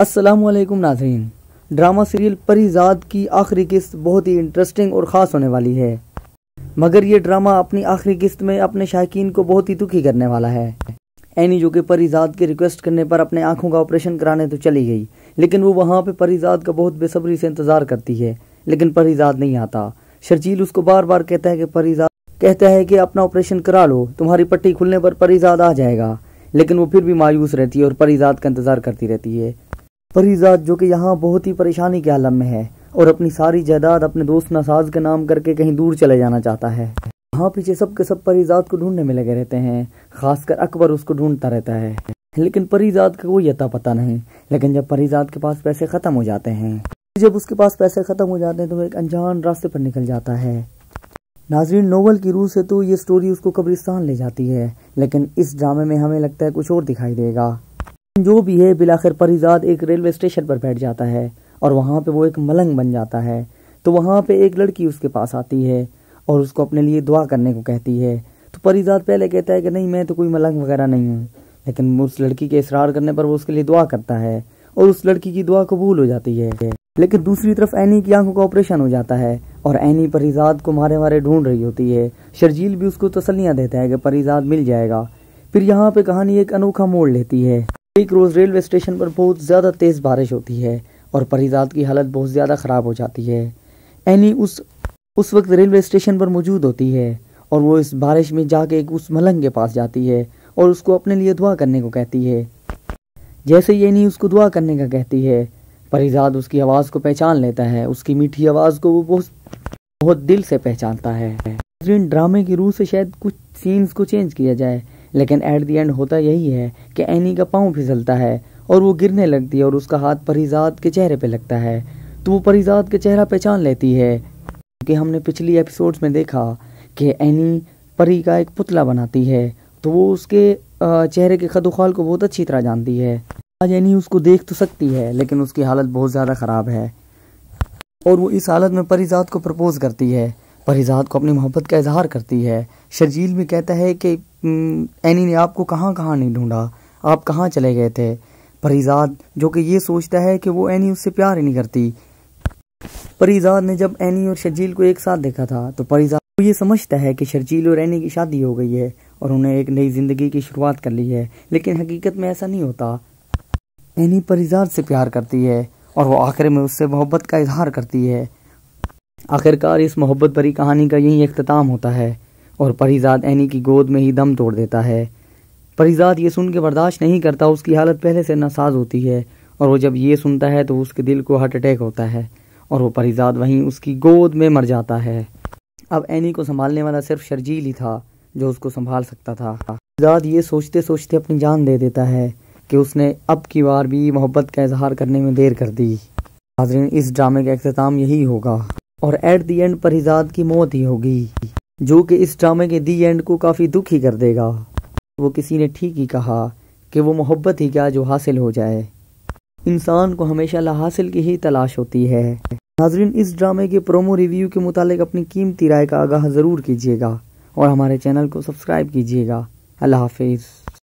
अस्सलामुअलैकुम नाजरीन, drama serial Parizaad की आखिरी किस्त बहुत ही इंटरेस्टिंग और ख़ास होने वाली है, मगर ये ड्रामा अपनी आखिरी किस्त में अपने शायकीन को बहुत ही दुखी करने वाला है। एनी जो कि परीज़ाद के रिक्वेस्ट करने पर अपने आँखों का ऑपरेशन कराने तो चली गई, लेकिन वो वहाँ पर परीज़ाद का बहुत बेसब्री से इंतज़ार करती है, लेकिन परीज़ाद नहीं आता। शर्जील उसको बार बार कहता है कि परीज़ाद कहता है कि अपना ऑपरेशन करा लो, तुम्हारी पट्टी खुलने पर परीज़ाद आ जाएगा, लेकिन वो फिर भी मायूस रहती है और परीज़ाद का इंतज़ार करती रहती है। परीज़ाद जो कि यहाँ बहुत ही परेशानी के आलम में है और अपनी सारी जायदाद अपने दोस्त नसाज़ के नाम करके कहीं दूर चले जाना चाहता है। यहाँ पीछे सब के सब परीज़ाद को ढूंढने में लगे रहते हैं, खासकर अकबर उसको ढूंढता रहता है, लेकिन परीज़ाद का कोई अता पता नहीं। लेकिन जब परीज़ाद के पास पैसे ख़त्म हो जाते हैं, जब उसके पास पैसे ख़त्म हो जाते हैं तो वह एक अनजान रास्ते पर निकल जाता है। नाजरीन, नोवेल की रूह से तो ये स्टोरी उसको कब्रिस्तान ले जाती है, लेकिन इस ड्रामे में हमें लगता है कुछ और दिखाई देगा। जो भी है, बिलाखिर परीज़ाद एक रेलवे स्टेशन पर बैठ जाता है और वहाँ पे वो एक मलंग बन जाता है। तो वहाँ पे एक लड़की उसके पास आती है और उसको अपने लिए दुआ करने को कहती है। तो परीज़ाद पहले कहता है कि नहीं, मैं तो कोई मलंग वगैरह नहीं हूँ, लेकिन उस लड़की के इसरार करने पर वो उसके लिए दुआ करता है और उस लड़की की दुआ कबूल हो जाती है। लेकिन दूसरी तरफ एनी की आंखों का ऑपरेशन हो जाता है और एनी परीज़ाद को मारे मारे ढूंढ रही होती है। शर्जील भी उसको तसल्लियाँ देता है कि परीज़ाद मिल जाएगा। फिर यहाँ पे कहानी एक अनोखा मोड़ लेती है। एक रोज़ रेलवे स्टेशन पर बहुत ज़्यादा तेज़ बारिश होती है और परीज़ाद की हालत बहुत ज़्यादा ख़राब हो जाती है। एनी उस वक्त रेलवे स्टेशन पर मौजूद होती है और वो इस बारिश में जाके एक उस मलंग के पास जाती है और उसको अपने लिए दुआ करने को कहती है। जैसे ही एनी उसको दुआ करने का कहती है, परीज़ाद उसकी आवाज़ को पहचान लेता है। उसकी मीठी आवाज़ को वो बहुत दिल से पहचानता है। ड्रामे की रूह से शायद कुछ सीन्स को चेंज किया जाए, लेकिन एट दी एंड होता यही है कि एनी का पाँव फिसलता है और वो गिरने लगती है और उसका हाथ परीज़ाद के चेहरे पे लगता है। तो वो परीज़ाद के चेहरा पहचान लेती है, क्योंकि हमने पिछली एपिसोड्स में देखा कि एनी परी का एक पुतला बनाती है, तो वो उसके चेहरे के खदोखाल को बहुत अच्छी तरह जानती है। आज एनी उसको देख तो सकती है, लेकिन उसकी हालत बहुत ज़्यादा ख़राब है और वो इस हालत में परीज़ाद को प्रपोज़ करती है, परीज़ाद को अपनी मोहब्बत का इजहार करती है। शर्जील भी कहता है कि एनी ने आपको कहाँ कहाँ नहीं ढूंढा, आप कहाँ चले गए थे। परीज़ाद जो कि ये सोचता है कि वो एनी उससे प्यार ही नहीं करती। परीज़ाद ने जब एनी और शर्जील को एक साथ देखा था तो परीज़ाद को ये समझता है कि शर्जील और एनी की शादी हो गई है और उन्हें एक नई ज़िंदगी की शुरुआत कर ली है, लेकिन हकीकत में ऐसा नहीं होता। एनी परीज़ाद से प्यार करती है और वो आखिर में उससे मोहब्बत का इजहार करती है। आखिरकार इस मोहब्बत भरी कहानी का यही इख्तिताम होता है और परीज़ाद एनी की गोद में ही दम तोड़ देता है। परीज़ाद ये सुन के बर्दाश्त नहीं करता, उसकी हालत पहले से नसाज़ होती है और वो जब ये सुनता है तो उसके दिल को हार्ट अटैक होता है और वो परीज़ाद वहीं उसकी गोद में मर जाता है। अब एनी को संभालने वाला सिर्फ शर्जील ही था जो उसको संभाल सकता था। परीज़ाद ये सोचते सोचते अपनी जान दे देता है कि उसने अब की बार भी मोहब्बत का इजहार करने में देर कर दी। नाज़रीन, इस ड्रामे का इख्तिताम यही होगा और एट दी एंड परीज़ाद की मौत ही होगी, जो कि इस ड्रामे के दी एंड को काफ़ी दुखी कर देगा। वो किसी ने ठीक ही कहा कि वो मोहब्बत ही क्या जो हासिल हो जाए, इंसान को हमेशा लाहासिल की ही तलाश होती है। नाज़रीन, इस ड्रामे के प्रोमो रिव्यू के मुतालिक अपनी कीमती राय का आगाह ज़रूर कीजिएगा और हमारे चैनल को सब्सक्राइब कीजिएगा। अल्लाह हाफिज़।